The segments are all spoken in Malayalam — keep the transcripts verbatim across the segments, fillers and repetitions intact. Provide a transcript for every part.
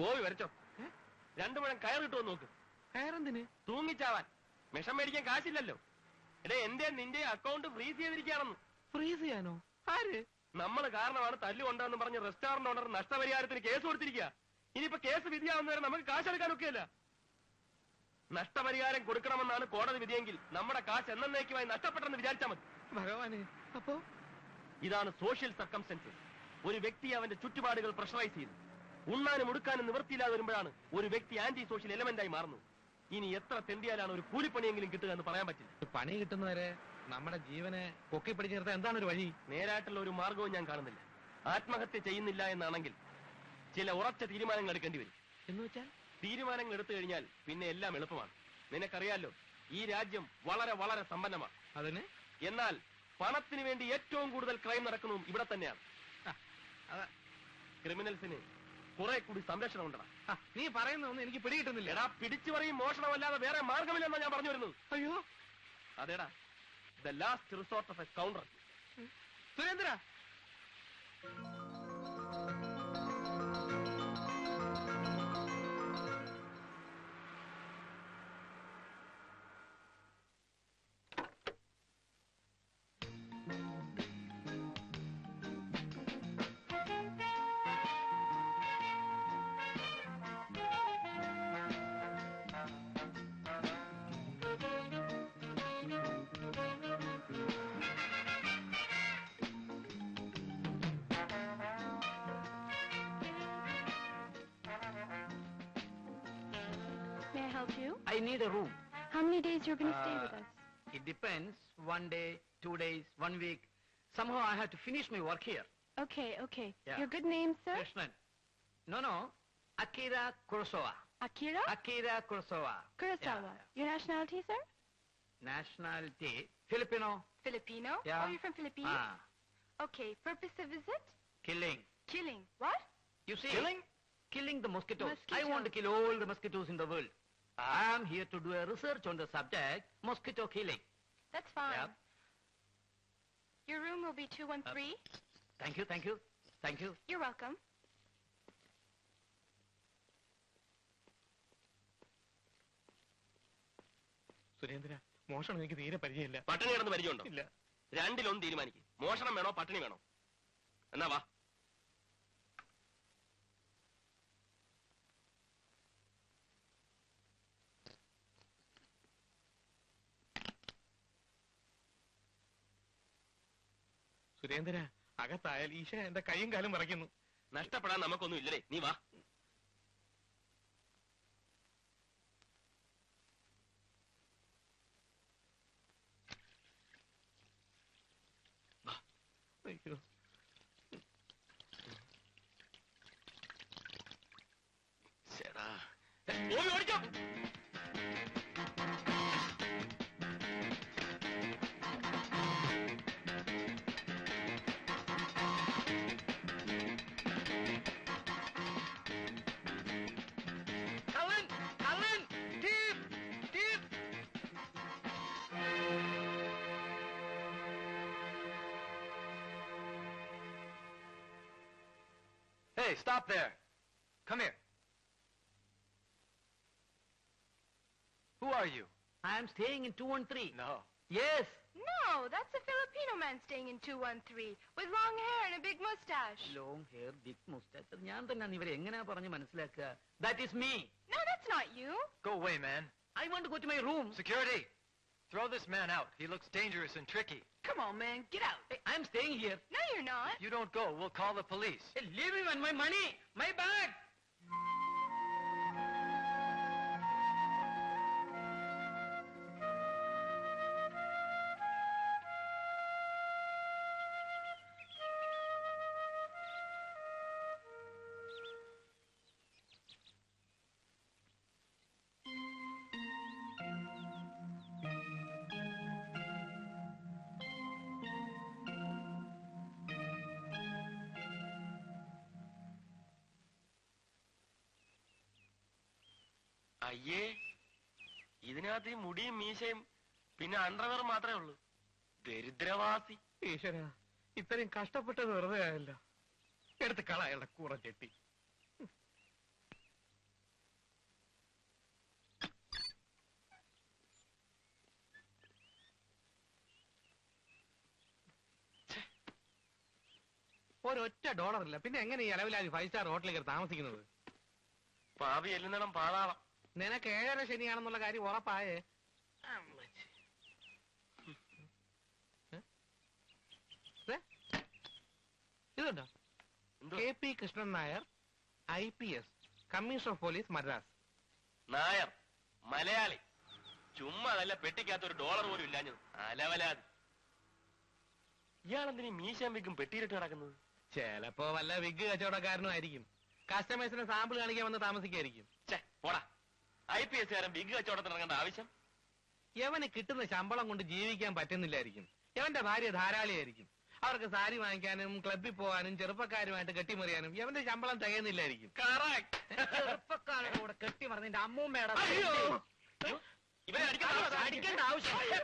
ഗോപി വരച്ചോ, രണ്ടു മുഴം കയറിട്ടോ നോക്ക്. കയറെന്തിന്? തൂങ്ങിച്ചാവാൻ. വിഷം മേടിക്കാൻ കാശില്ലല്ലോ. എടേ, എന്റെ നിന്റെ അക്കൗണ്ട് ഫ്രീസ് ചെയ്തിരിക്കുകയാണെന്ന്. ഫ്രീസ് ചെയ്യാനോ? ആര്? നമ്മൾ കാരണമാണ് തല്ലുകൊണ്ടെന്ന് പറഞ്ഞ് റെസ്റ്റോറന്റ് ഓണർ നഷ്ടപരിഹാരത്തിന് കേസ് കൊടുത്തിരിക്കുക. ഇനിയിപ്പോ കേസ് വിധിയാവുന്നവരെ നമുക്ക് കാശെടുക്കാനൊക്കെയല്ല. നഷ്ടപരിഹാരം കൊടുക്കണമെന്നാണ് കോടതി വിധിയെങ്കിൽ നമ്മുടെ കാശ് എന്നേക്കുമായി നഷ്ടപ്പെട്ടെന്ന് വിചാരിച്ചാൽ മതി. ഭഗവാനെ, അപ്പോ ഇതാണ് സോഷ്യൽ സർക്കംസ്റ്റൻസസ്. ഒരു വ്യക്തി അവന്റെ ചുറ്റുപാടുകൾ പ്രഷറൈസ് ചെയ്തു. ഉണ്ണാനും ഉടുക്കാനും നിവൃത്തിയില്ലാതെ വരുമ്പോഴാണ് ഒരു വ്യക്തി ആന്റി സോഷ്യൽ എലമെന്റായി മാറുന്നത്. ഇനി എത്ര തെണ്ടിയാലാണ് ഒരു കൂലിപ്പണിയെങ്കിലും കിട്ടുക എന്ന് പറയാൻ പറ്റില്ല. പണി കിട്ടുന്നവരെ നമ്മുടെ ജീവനെ പൊക്കി പിടിച്ചു നിർത്താൻ എന്താണ് ഒരു വഴി? നേരായിട്ടുള്ള ഒരു മാർഗവും ഞാൻ കാണുന്നില്ല. ആത്മഹത്യ ചെയ്യുന്നില്ല എന്നാണെങ്കിൽ ചില ഉറച്ച തീരുമാനങ്ങൾ എടുക്കേണ്ടി വരും. എന്ന് വെച്ചാൽ, തീരുമാനങ്ങൾ എടുത്തു കഴിഞ്ഞാൽ പിന്നെ എല്ലാം എളുപ്പമാണ്. നിനക്കറിയാലോ, ഈ രാജ്യം വളരെ വളരെ സമ്പന്നമാണ്. അതിന് എന്നാൽ പണത്തിന് വേണ്ടി ഏറ്റവും കൂടുതൽ ക്രൈം നടക്കുന്നതും ഇവിടെ തന്നെയാണ്. ക്രിമിനൽസിന് കുറെ കൂടി സംരക്ഷണം ഉണ്ടാ. നീ പറയുന്നൊന്നും എനിക്ക് പിടികിട്ടുന്നില്ല. എടാ, പിടിച്ചു പറയും മോഷണമല്ലാതെ വേറെ മാർഗമില്ലെന്നാ ഞാൻ പറഞ്ഞു വരുന്നത്. അയ്യോ, അതേടാ, the last resort of a counter. Surendra, I need a room. How many days you're going to uh, stay with us? It depends. One day, two days, one week. Somehow I have to finish my work here. Okay, okay. Yeah. Your good name, sir? Krishna. No, no. Akira Kurosawa. Akira? Akira Kurosawa. Kurosawa. Yeah, yeah. Your nationality, sir? Nationality? Filipino. Filipino? Yeah. Are you from Philippines? Ah. Okay. Purpose of visit? Killing. Killing. What? You see? Killing? Killing the mosquitoes. Mosquitoes. I want to kill all the mosquitoes in the world. I am here to do a research on the subject, mosquito killing. That's fine. Yeah. Your room will be two one three. Uh, thank you, thank you, thank you. You're welcome. Surendra, മോഷണം എനിക്ക് തീരെ പരിചയമില്ല. പട്ടണി കിടന്ന് പരിചയമുണ്ടോ? ഇല്ല. രണ്ടിലൊന്നും തീരുമാനിക്കും. മോഷണം വേണോ പട്ടണി വേണോ? എന്നാ വാ. സുരേന്ദ്ര, അകത്തായാൽ ഈശ എന്റെ കൈയും കാലും മറയ്ക്കുന്നു. നഷ്ടപ്പെടാൻ നമുക്കൊന്നും ഇല്ലേ, നീ വാ. Stop there. Come here. Who are you? I am staying in two one three. No. Yes. No, that's a Filipino man staying in two one three with long hair and a big mustache. Long hair, big mustache. That is me. No, that's not you. Go away, man. I want to go to my room. Security, throw this man out. He looks dangerous and tricky. Come on, man, get out. Hey, I'm staying here. No, you're not. If you don't go, we'll call the police. Hey, leave me with my money, my bag. അയ്യേ, ഇതിനകത്ത് ഈ മുടിയും മീശയും പിന്നെ അണ്ടർവെയർ മാത്രമേ ഉള്ളൂ. ദരിദ്രവാസി. ഈശ്വരാ, ഇത്രയും കഷ്ടപ്പെട്ടത് വെറുതെ ആയല്ല. എടുത്ത് കള അയാളുടെ കൂറ ചെട്ടി. ഒരൊറ്റ ഡോളർ ഇല്ല, പിന്നെ എങ്ങനെ ഈ അലവിലാജി ഫൈവ് സ്റ്റാർ ഹോട്ടലിൽ താമസിക്കുന്നത്? പാവി എല്ലുന്നിടം പാടാളം. നിനക്ക് ഏഴര ശനിയാണെന്നുള്ള കാര്യം ഉറപ്പായേ. ഇതുണ്ടോ, K P Krishnan Nair, I P S, commissioner of police Madras. Nair Malayali. ചുമ്മാ അതല്ല, പെട്ടിക്കകത്ത് ഒരു ഡോളർ പോലും ഇല്ലാഞ്ഞത് അലവലാതി. ഇയാളെന്തിനീ മീശാൻ വിഗും പെട്ടിയിലിട്ട് കിടക്കുന്നത്? ചിലപ്പോ വല്ല വിഗ് കച്ചവടക്കാരനും ആയിരിക്കും. കസ്റ്റമേഴ്സിന് സാമ്പിൾ കാണിക്കാൻ വന്ന് താമസിക്കായിരിക്കും. പോടാ, ഐ പി എസ് കാരൻ വിഗ് കച്ചവടത്തിന് ഇറങ്ങേണ്ട ആവശ്യം. യവന് കിട്ടുന്ന ശമ്പളം കൊണ്ട് ജീവിക്കാൻ പറ്റുന്നില്ലായിരിക്കും. യവന്റെ ഭാര്യ ധാരാളിയായിരിക്കും. അവർക്ക് സാരി വാങ്ങിക്കാനും ക്ലബിൽ പോകാനും ചെറുപ്പക്കാരുമായിട്ട് കെട്ടിമറിയാനും യവന്റെ ശമ്പളം തികയുന്നില്ലായിരിക്കും. ചെറുപ്പക്കാരുടെ കൂടെ കെട്ടിമറിഞ്ഞതിന്റെ അമ്മൂമ്മയുടെ അടിക്കേണ്ട ആവശ്യം. അയ്യോ,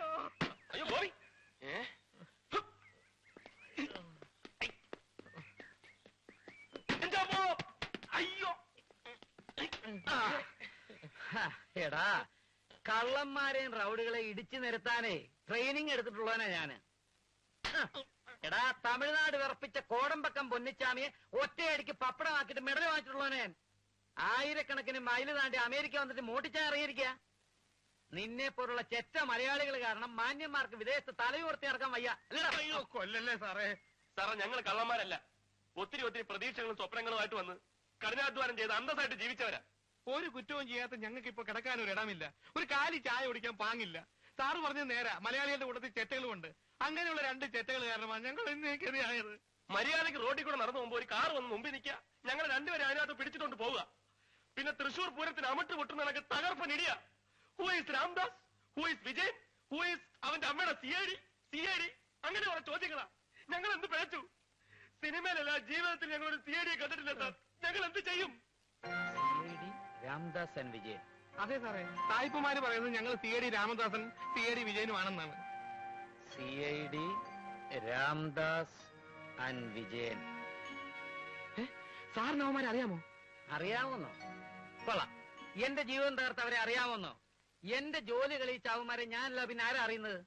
എടാ, കള്ളന്മാരെയും റൗഡികളെ ഇടിച്ചു നിരത്താനേ ട്രെയിനിങ് എടുത്തിട്ടുള്ളവനാ ഞാന്. എടാ, തമിഴ്നാട് വിറപ്പിച്ച കോടമ്പക്കം പൊന്നിച്ചാമിയെ ഒറ്റയടിക്ക് പപ്പടമാക്കിയിട്ട് മെഡൽ വാങ്ങിച്ചിട്ടുള്ളവനെ. ആയിരക്കണക്കിന് മൈല് താണ്ടി അമേരിക്ക വന്നിട്ട് മോട്ടിച്ചാൻ ഇറങ്ങിയിരിക്കുക. നിന്നെ പോലുള്ള ചെറ്റ മലയാളികൾ കാരണം മാന്യന്മാർക്ക് വിദേശത്ത് തലയുയർത്തി നടക്കാൻ വയ്യ. അല്ലയോ? കൊല്ലല്ലേ സാറേ. സാറേ, ഞങ്ങൾ കള്ളന്മാരല്ല. ഒത്തിരി ഒത്തിരി പ്രതീക്ഷകളും സ്വപ്നങ്ങളുമായിട്ട് വന്ന് കഠിനാധ്വാനം ചെയ്ത് അന്തസ്സായിട്ട് ജീവിച്ചവരാ. ഒരു കുറ്റവും ചെയ്യാത്ത ഞങ്ങൾക്ക് ഇപ്പൊ കിടക്കാൻ ഒരു ഇടമില്ല, ഒരു കാലി ചായ കുടിക്കാൻ പാങ്ങില്ല. സാറ് പറഞ്ഞ നേരാ, മലയാളികളുടെ കൂട്ടത്തിൽ ചെറ്റകളുമുണ്ട്. അങ്ങനെയുള്ള രണ്ട് ചെറ്റകൾ കാരണമാണ് ഞങ്ങൾ ഇന്നേക്കെതിരായത്. മര്യാദയ്ക്ക് റോഡിൽ കൂടെ നടന്നു പോകുമ്പോൾ ഒരു കാർ വന്ന് മുമ്പിൽ നിൽക്കുക, ഞങ്ങൾ രണ്ടുപേരും അതിനകത്ത് പിടിച്ചിട്ടുണ്ട് പോവുക. പിന്നെ തൃശൂർ പൂരത്തിന് അമിട്ട് പൊട്ടുന്ന നിനക്ക് തകർപ്പൻ ഇടിയ. Who is Ramdas, who is Vijay, who is അവന്റെ അമ്മയുടെ C I D, C I D അങ്ങനെ കുറെ ചോദ്യങ്ങളാ. ഞങ്ങൾ എന്ത് പിഴച്ചു? സിനിമയിലല്ല, ജീവിതത്തിൽ ഞങ്ങളൊരു സി ഐ ഡിയെ കണ്ടിട്ടില്ല സാർ. ഞങ്ങൾ എന്ത് ചെയ്യും? രാംദാസ് ആൻഡ് വിജയൻ. അതെ സാറേ, സായിപ്പുമാര് പറയുന്നത് ഞങ്ങൾ C I D Ramadasan, C I D വിജയനുമാണെന്നാണ്. C I D Ramdas and Vijayan. സാറിന് അവന്മാരെ അറിയാമോ? അറിയാമോന്നോ? കൊള്ളാം. എന്റെ ജീവൻ തകർത്ത് അവരെ അറിയാമോന്നോ? എന്റെ ജോലി കളിയിച്ച അവന്മാരെ ഞാനല്ല പിന്നെ ആരാ അറിയുന്നത്?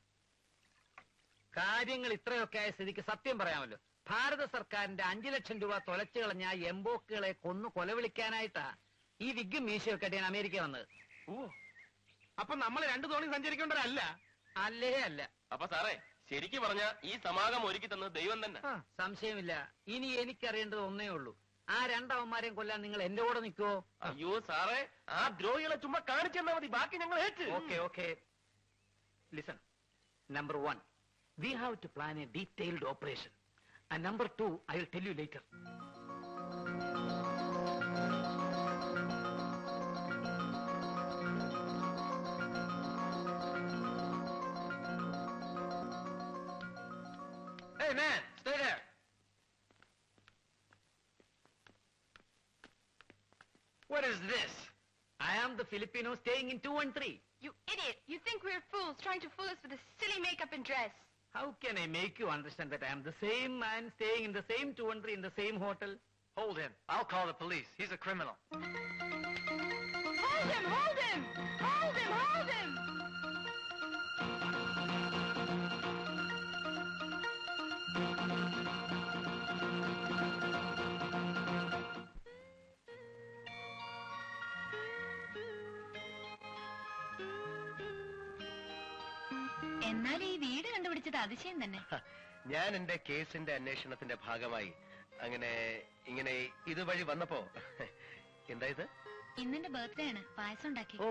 കാര്യങ്ങൾ ഇത്രയൊക്കെ ആയ സ്ഥിതിക്ക് സത്യം പറയാമല്ലോ. ഭാരത സർക്കാരിന്റെ അഞ്ചു ലക്ഷം രൂപ തുലച്ചു കളഞ്ഞ എംബോക്കുകളെ കൊന്നു കൊലവിളിക്കാനായിട്ടാ ഈ വിഗ് മീശയൊക്കെ ഞാൻ അമേരിക്ക വന്നത്. ഓ, അപ്പൊ നമ്മൾ രണ്ടു തോണി സഞ്ചരിക്കേണ്ടതല്ല. അല്ലേ? അല്ല. അപ്പൊ സാറേ, ശരിക്കും പറഞ്ഞ ഈ സമാഗം ഒരുക്കി തന്നത് ദൈവം തന്നെ. സംശയമില്ല. ഇനി എനിക്കറിയേണ്ടത് ഒന്നേ ഉള്ളൂ, ആ രണ്ടവന്മാരെയും കൊല്ലാൻ നിങ്ങൾ എന്റെ കൂടെ നിൽക്കുവോ? അയ്യോ സാറേ, ആ ദ്രോഹികളെ ചുമ്മാ കാണിച്ചു തന്നാ മതി, ബാക്കി ഞങ്ങൾ ഏറ്റു. Okay okay, listen. Number one, we have to plan a detailed operation. And number two, I will tell you later. Hey man, stay there. What is this? I am the Filipino staying in two one three. You idiot! You think we're fools trying to fool us with a silly makeup and dress. How can I make you understand that I am the same man staying in the same two one three in the same hotel? Hold him. I'll call the police. He's a criminal. Hold him! Hold him! Hold him! Hold him! എന്നാലും ഈ വീട് കണ്ടുപിടിച്ചത് അതിശയം തന്നെ. ഞാൻ എന്റെ കേസിന്റെ അന്വേഷണത്തിന്റെ ഭാഗമായി അങ്ങനെ ഇങ്ങനെ ഇതുവഴി വന്നപ്പോ എന്തായത്, ഇന്നെന്റെ ബർത്ത്ഡേ ആണ്, പായസം ഉണ്ടാക്കി. ഓ,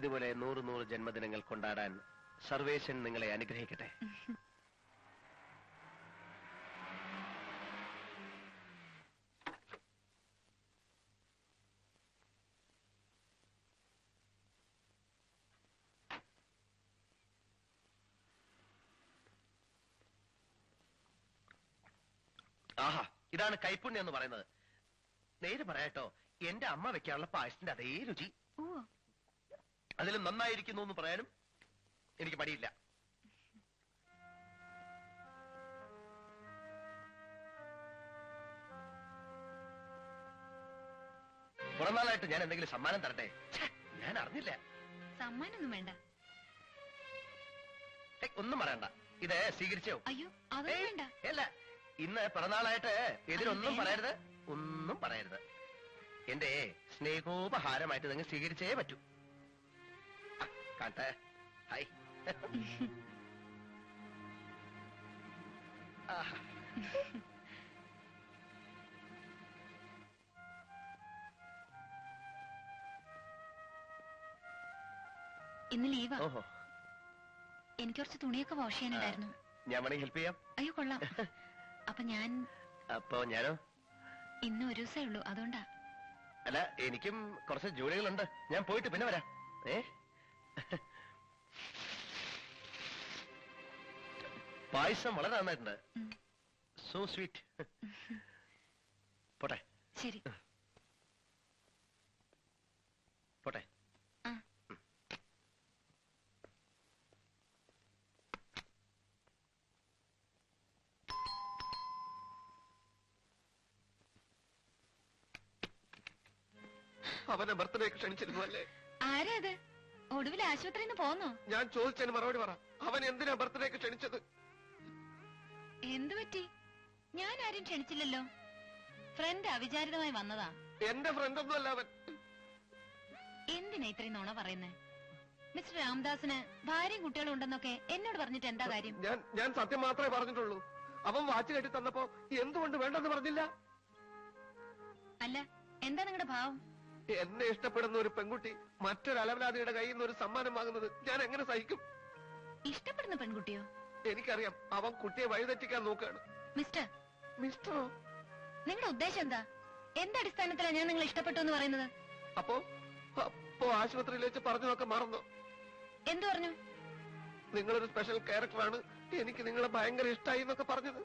ഇതുപോലെ നൂറ് നൂറ് ജന്മദിനങ്ങൾ കൊണ്ടാടാൻ സർവേശൻ നിങ്ങളെ അനുഗ്രഹിക്കട്ടെ. ആഹാ, ഇതാണ് കൈപ്പുണ്യം എന്ന് പറയുന്നത്. നേര് പറയട്ടോ, എന്റെ അമ്മ വെക്കാനുള്ള പായസത്തിന്റെ അതേ രുചി. അതിലും നന്നായിരിക്കുന്നു എന്ന് പറയാനും എനിക്ക് മടിയില്ല. കുറന്നാളായിട്ട് ഞാൻ എന്തെങ്കിലും സമ്മാനം തരട്ടെ? ഞാൻ അറിഞ്ഞില്ല. സമ്മാനൊന്നും വേണ്ട, ഒന്നും പറയണ്ട. ഇത് സ്വീകരിച്ചോ? അയ്യോ, അല്ല, ഇന്ന് പിറന്നാളായിട്ട് എതിരൊന്നും പറയരുത്, ഒന്നും പറയരുത്. എന്റെ സ്നേഹോപഹാരമായിട്ട് നിങ്ങൾ സ്വീകരിച്ചേ പറ്റൂ. കാട്ടെ, ഹായ്. ഇന്ന് ലീവാ. എനിക്ക് കുറച്ച് തുണിയൊക്കെ വാഷ് ചെയ്യാനുണ്ടായിരുന്നു. ഞാൻ വേണമെങ്കിൽ ഹെൽപ്പ് ചെയ്യാം. അയ്യോ കൊള്ളാം. അപ്പൊ ഞാൻ അപ്പൊ ഞാനോ ഇന്ന് ഒരു ദിവസമേ ഉള്ളൂ, അതുകൊണ്ടാ. അല്ല, എനിക്കും കുറച്ച് ജോലികളുണ്ട്. ഞാൻ പോയിട്ട് പിന്നെ വരാം. ഏ, പായസം വളരെ നന്നായിട്ടുണ്ട്. So sweet. പോട്ടെ. ശരി, പോട്ടെ. അവനെ ബർത്ത്ഡേ ക്ഷണിച്ചിരുന്നു അല്ലേ? ആരാ അത്? ഒടുവിൽ ആശുപത്രിയിൽ നിന്ന് പോന്നോ? ഞാൻ ചോദിച്ചതിന് മറുപടി പറ. അവൻ എന്തിനാ ബർത്ത്ഡേ ക്ഷണിച്ചത്? എന്തു പറ്റി? ഞാൻ ആരും ക്ഷണിച്ചില്ലല്ലോ. ഫ്രണ്ട് അവിചാരിതമായി വന്നതാ. എന്റെ ഫ്രണ്ട് ഒന്നും അല്ല അവൻ. എന്തിനാ ഇത്രയും നുണ പറയുന്നേ? മിസ്റ്റർ രാംദാസിന് ഭാര്യയും കുട്ടികളും ഉണ്ടെന്നൊക്കെ എന്നോട് പറഞ്ഞിട്ട് എന്താ കാര്യം? ഞാൻ ഞാൻ സത്യം മാത്രമേ പറഞ്ഞിട്ടുള്ളൂ. അവൻ വാച്ച് കെട്ടി തന്നപ്പോ എന്തുകൊണ്ട് വേണ്ടെന്ന് പറഞ്ഞില്ല? അല്ല, എന്താ നിങ്ങളുടെ ഭാവം? എന്നെ ഇഷ്ടപ്പെടുന്ന ഒരു പെൺകുട്ടി മറ്റൊരു അലവലാതിയുടെ കയ്യിൽ നിന്ന് ഒരു സമ്മാനം വാങ്ങുന്നത് ഞാൻ എങ്ങനെ സഹിക്കും? ഇഷ്ടപ്പെടുന്ന പെൺകുട്ടിയോ? എനിക്കറിയാം, അവൻ കുട്ടിയെ വഴിതെറ്റിക്കാൻ നോക്കുകയാണ്. മിസ്റ്റർ മിസ്റ്റർ നിങ്ങളുടെ ഉദ്ദേശം എന്താ? എന്തടിസ്ഥാനത്തിലാണ് ഞാൻ നിങ്ങൾ ഇഷ്ടപ്പെട്ടു എന്ന് പറയുന്നത്? അപ്പോ അപ്പോ ആശുപത്രിയിൽ വെച്ച് പറഞ്ഞതൊക്കെ മറന്നു. എന്തു പറഞ്ഞു? നിങ്ങളൊരു സ്പെഷ്യൽ ക്യാരക്ടറാണ്, എനിക്ക് നിങ്ങളെ ഭയങ്കര ഇഷ്ടമായി എന്നൊക്കെ പറഞ്ഞത്.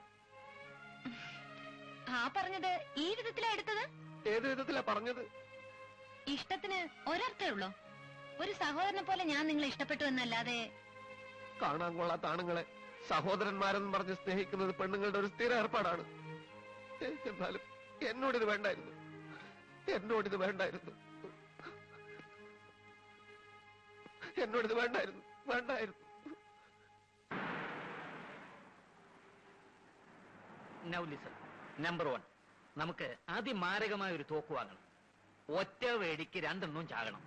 ആ പറഞ്ഞത് ഈ വിധത്തിലാ എടുത്തത്? ഏത് വിധത്തിലാ പറഞ്ഞത്? ഇഷ്ടത്തിന് ഒരർത്ഥേ ഉള്ളോ? ഒരു സഹോദരനെ പോലെ ഞാൻ നിങ്ങളെ ഇഷ്ടപ്പെട്ടു എന്നല്ലാതെ. കാണാൻ കൊള്ളാത്ത ആണുങ്ങളെ സഹോദരന്മാരെന്ന് പറഞ്ഞ് സ്നേഹിക്കുന്നത് പെണ്ണുങ്ങളുടെ ഒരു സ്ഥിര ഏർപ്പാടാണ്. എന്നാലും എന്നോടിത് വേണ്ടായിരുന്നു, എന്നോടിത് വേണ്ടായിരുന്നു, എന്നോടിത് വേണ്ടായിരുന്നു, വേണ്ടായിരുന്നു. Now listen. നമ്പർ വൺ, നമുക്ക് അതിമാരകമായ ഒരു തോക്ക് വാങ്ങണം. ഒറ്റ വേടിക്ക് രണ്ടെണ്ണം ചാകണം.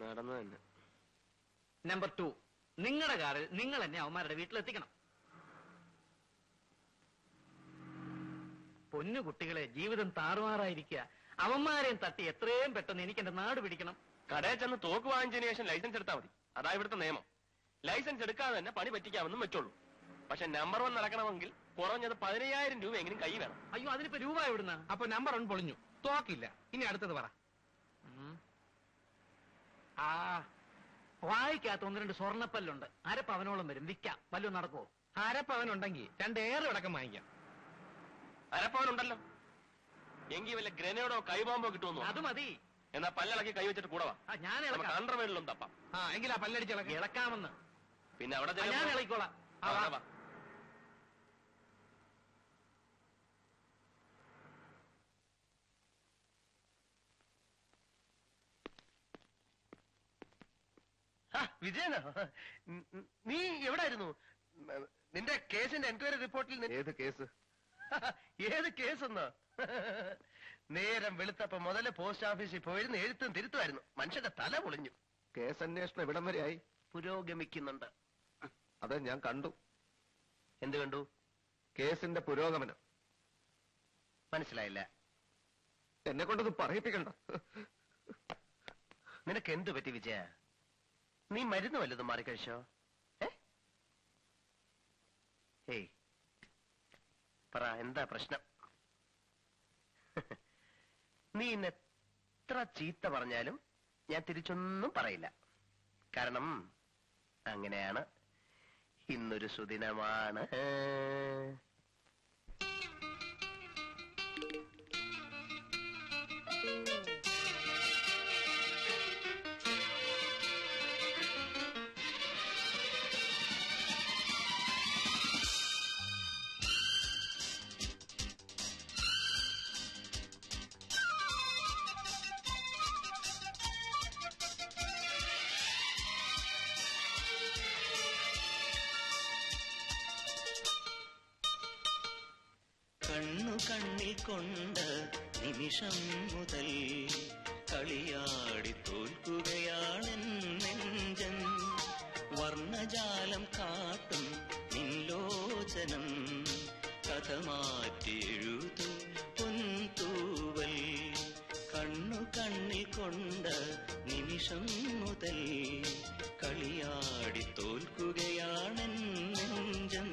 നടന്നു തന്നെ. നമ്പർ ടു, നിങ്ങളുടെ കാറിൽ നിങ്ങൾ തന്നെ അവന്മാരുടെ വീട്ടിലെത്തിക്കണം. പൊന്നുകുട്ടികളെ, ജീവിതം താറുമാറായിരിക്കുക. അവന്മാരെയും തട്ടി എത്രയും പെട്ടെന്ന് എനിക്ക് എന്റെ നാട് പിടിക്കണം. കടയിൽ ചെന്ന് തോക്ക് വാങ്ങിച്ചതിന് ശേഷം ലൈസൻസ് എടുത്താൽ മതി. അതാ ഇവിടുത്തെ നിയമം. ലൈസൻസ് എടുക്കാതെ തന്നെ പണി പറ്റിക്കാമെന്നും വെച്ചോളൂ. പക്ഷെ നമ്പർ വൺ നടക്കണമെങ്കിൽ കുറഞ്ഞത് പതിനയ്യായിരം രൂപയെങ്കിലും കൈ വേണം. അയ്യോ, അതിനിപ്പോ രൂപ എവിടുന്ന? അപ്പൊ നമ്പർ വൺ പൊളിഞ്ഞു, തോക്കില്ല. ഇനി അടുത്തത് പറ. ആ വായിക്കാത്ത ഒന്ന് രണ്ട് സ്വർണ്ണപ്പല്ലുണ്ട്, അരപ്പവനോളം വരും. വിൽക്കാം. പല്ലും നടക്കുവോ? അരപ്പവനുണ്ടെങ്കിൽ രണ്ടേറെ അടക്കം വാങ്ങിക്കാം. അരപ്പവനുണ്ടല്ലോ എങ്കിൽ വല്ല ഗ്രനേഡോ കൈബോംബോ കിട്ടുമെന്നോ? അത് മതി. എന്നാ പല്ലിളക്കി കൈവച്ചിട്ട് കൂടവാ. ഞാൻ അണ്ടർവേഡിലും തപ്പാം. ആ എങ്കിലാ പല്ലടിച്ച് ഇളക്കാമെന്ന്. പിന്നെ അവിടെ ഞാൻ ഇളക്കിക്കോളാം. വിജയനോ, നീ എവിടായിരുന്നു? നിന്റെ കേസിന്റെ എൻക്വയറി റിപ്പോർട്ടിൽ ഏത് കേസ്? ഏത് കേസെന്നോ? നേരം വെളുത്തപ്പോ മുതല് പോസ്റ്റ് ഓഫീസിൽ പോയിരുന്നു, എഴുത്തും തിരുത്തുമായിരുന്നു. മനുഷ്യന്റെ തല പൊളിഞ്ഞു. കേസ് അന്വേഷണം ഇവിടം വരെയായി പുരോഗമിക്കുന്നുണ്ട്. അത് ഞാൻ കണ്ടു. എന്ത് കണ്ടു? കേസിന്റെ പുരോഗമനം. മനസ്സിലായില്ല. എന്നെ കൊണ്ടത് പറയിപ്പിക്കണ്ട. നിനക്ക് എന്ത് പറ്റി വിജയ? നീ മരുന്ന് വല്ലതും മാറിക്കഴിച്ചോ? ഏയ് പറ, എന്താ പ്രശ്നം? നീ എത്ര ചീത്ത പറഞ്ഞാലും ഞാൻ തിരിച്ചൊന്നും പറയില്ല. കാരണം അങ്ങനെയാണ്. ഇന്നൊരു സുദിനമാണ്. കണ്ണി കൊണ്ട നിമിഷം മുതൽ കളിയാടി തോൽക്കുകയാണെൻ നെഞ്ചൻ വർണ്ണജാലം കാട്ടും നിൻലോചനം കഥ മാറ്റി എഴുതു പൊൻതൂവൽ കണ്ണു കണ്ണി കൊണ്ട നിമിഷം മുതൽ കളിയാടി തോൽക്കുകയാണെൻ നെഞ്ചൻ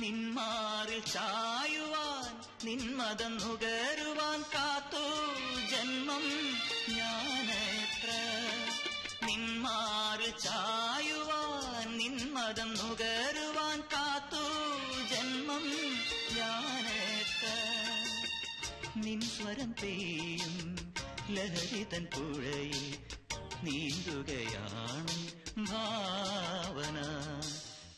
നിന്മാറിൽ ചായുവാൻ നിന്മതം നുകരുവാൻ കാത്തു ജന്മം ഞാനെത്ര നിന്മാറിൽ ചായുവാൻ നിന്മതം നുകരുവാൻ കാത്തു ജന്മം ഞാനെത്ര നിൻസ്വരം പെയ്യും ലഹരിതൻ പുഴയിൽ നീന്തുകയാണ് ഭാവന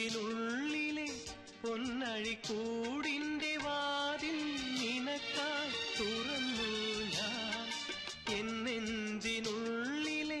ിലുള്ളിലെ പൊന്നഴിക്കൂടിന്റെ വാതിൽ നിനക്കായി തുറന്നു ഞാൻ എന്നെഞ്ചിനുള്ളിലെ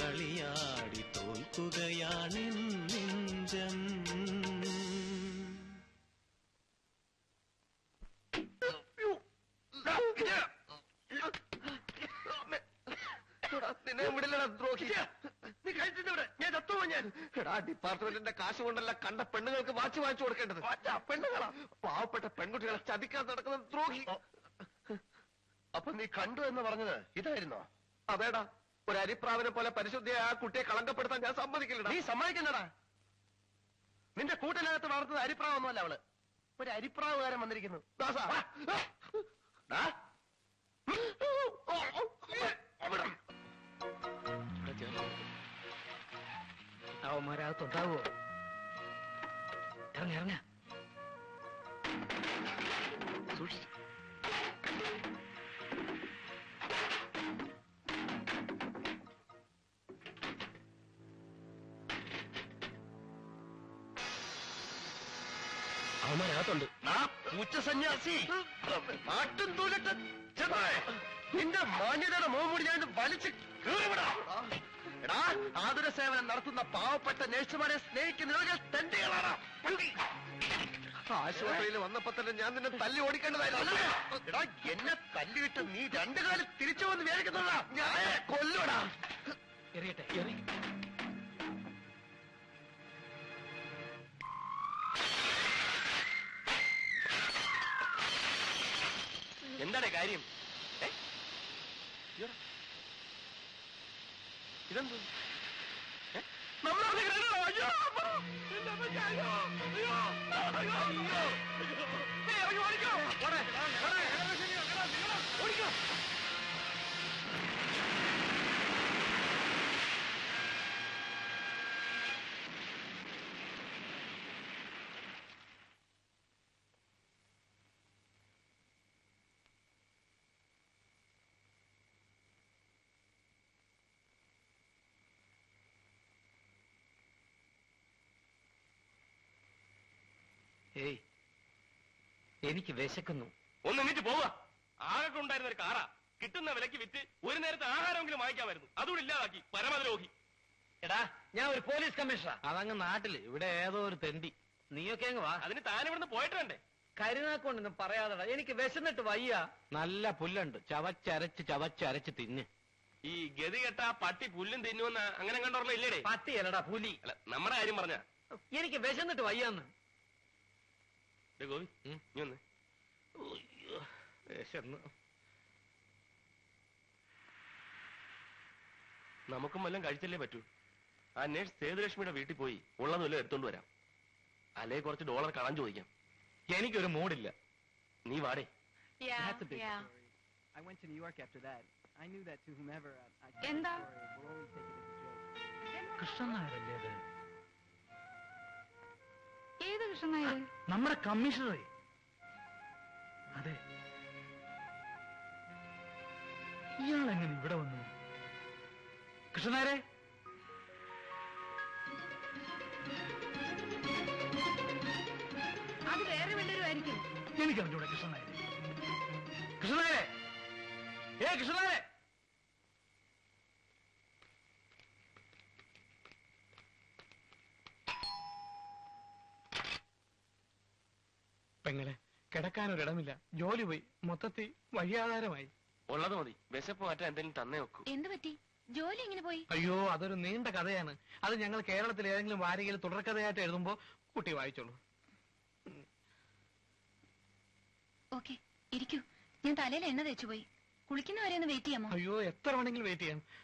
കളിയാടി തോൽക്കുകയാണ് നെഞ്ചം ഡിപ്പാർട്ട്മെന്റിന്റെ കാശ് കൊണ്ടല്ല കണ്ട പെണ്ണുങ്ങൾക്ക് വാച്ച് വാങ്ങിച്ചു കൊടുക്കേണ്ടത്. പെണ്ണുങ്ങളാ പാവപ്പെട്ട പെൺകുട്ടികളെ ചതിക്കാൻ നടക്കുന്ന ദ്രോഹി. അപ്പൊ നീ കണ്ടു എന്ന് പറഞ്ഞത് ഇതായിരുന്നോ? അതേടാ, ഒരു അരിപ്രാവനെ പോലെ പരിശുദ്ധിയെ ആ കുട്ടിയെ കളങ്കപ്പെടുത്താൻ ഞാൻ സമ്മതിക്കില്ലടാ. നീ സമ്മതിക്കുന്നടാ? നിന്റെ കൂട്ടിനകത്ത് വളർത്തുന്ന അരിപ്രാവൊന്നുമല്ല അവള്, ഒരു അരിപ്രാവുകാരൻ വന്നിരിക്കുന്നു. അവന്മാരകത്തുണ്ടാവോ? ഇറങ്ങ ഇറങ്ങ സൂക്ഷിച്ചു. അവന്മാരകത്തുണ്ട്. ഉച്ചസന്യാസി നാട്ടും തൂലത്ത് നിന്റെ മാന്യതയുടെ മോമൂടി ഞാൻ വലിച്ച് കീറിവിടാ. എടാ, ആതുര സേവനം നടത്തുന്ന പാവപ്പെട്ട നേഴ്സുമാരെ സ്നേഹിക്കുന്നവരെ തെണ്ടികളാണ്. ആശുപത്രിയിൽ വന്നപ്പോ തന്നെ ഞാൻ നിന്നെ തല്ലി ഓടിക്കേണ്ടതായിരുന്നു. എടാ, എന്നെ തല്ലിയിട്ട് നീ രണ്ടു കാലം തിരിച്ചു വന്ന് വിചാരിക്കുന്നതാ ഞാൻ കൊല്ലുടാ. എറിയട്ടെ, എറി. എന്താണ് കാര്യം? ഇതെന്ത്? ഏയ്, എനിക്ക് വിശക്കുന്നു. ഒന്ന് എന്നിട്ട് പോവാ. ആകെ ഉണ്ടായിരുന്ന ഒരു കാറാ, കിട്ടുന്ന വിലക്ക് വിറ്റ് ഒരു നേരത്തെ ആഹാരമെങ്കിലും വാങ്ങിക്കാമായിരുന്നു. അതുകൂടി ഇല്ലാതാക്കി പരമദ്രോഹി. എടാ, ഞാൻ ഒരു പോലീസ് കമ്മീഷണർ. അതങ്ങ് നാട്ടില്, ഇവിടെ ഏതോ ഒരു തെണ്ടി നീയൊക്കെ അങ്ങ് വാ. അതിന് താനിവിടുന്ന് പോയിട്ടുണ്ട്. കരുനാക്കൊണ്ടൊന്നും പറയാതെ എനിക്ക് വിശന്നിട്ട് വയ്യ. നല്ല പുല്ലുണ്ട്, ചവച്ചരച്ച് ചവച്ചരച്ച് തിന്ന്. ഈ ഗതികെട്ട പട്ടി പുല്ലും തിന്നുവെന്ന അങ്ങനെ കണ്ടോറില്ല ഇല്ലേ? പട്ടി അല്ലടാ, പുലി. നമ്മുടെ കാര്യം പറഞ്ഞ എനിക്ക് വിശന്നിട്ട് വയ്യാന്ന്. ഗോവി നീ ഒന്ന് വിശന്ന് നമുക്കും വല്ലതും കഴിച്ചല്ലേ പറ്റൂ. ആ നേഴ്സ് സേതുലക്ഷ്മിയുടെ വീട്ടിൽ പോയി ഉള്ളതുമല്ലോ എടുത്തോണ്ട് വരാം. അല്ലെ കുറച്ച് ഡോളർ കാണാൻ ചോദിക്കാം. എനിക്കൊരു മൂടില്ല, നീ വാടേ. ഏത് കൃഷ്ണനായർ? നമ്മുടെ കമ്മീഷണർ. അതെ, ഇയാളെങ്ങനെ ഇവിടെ വന്നു? കൃഷ്ണനായരെ, അത് വേറെ വല്ലവരുമായിരിക്കും, എനിക്കറിഞ്ഞൂടെ. കൃഷ്ണനായരെ, കൃഷ്ണനായരെ, ഏ കൃഷ്ണനായരെ, പെങ്ങളെ കിടക്കാനൊരിടമില്ല, ജോലി പോയി, മൊത്തത്തിൽ വഴിയാധാരമായി. ഉള്ളത് മതി, വിശപ്പ് മാറ്റാൻ എന്തെങ്കിലും തന്നെ വെക്കൂ. എന്ത് പറ്റി? ജോലി ഇങ്ങനെ പോയി. അയ്യോ, അതൊരു നീണ്ട കഥയാണ്. അത് ഞങ്ങൾ കേരളത്തിൽ ഏതെങ്കിലും വാരികയിൽ തുടർക്കഥയായിട്ട് എഴുതുമ്പോ കുട്ടി വായിച്ചോളൂ. ഓക്കെ, ഇരിക്കൂ. ഞാൻ തലയിൽ എണ്ണ തേച്ചു പോയി. കുളിക്കുന്നവരെയൊന്ന് വെയിറ്റ് ചെയ്യാമോ? അയ്യോ, എത്ര വേണമെങ്കിലും വെയിറ്റ് ചെയ്യാം.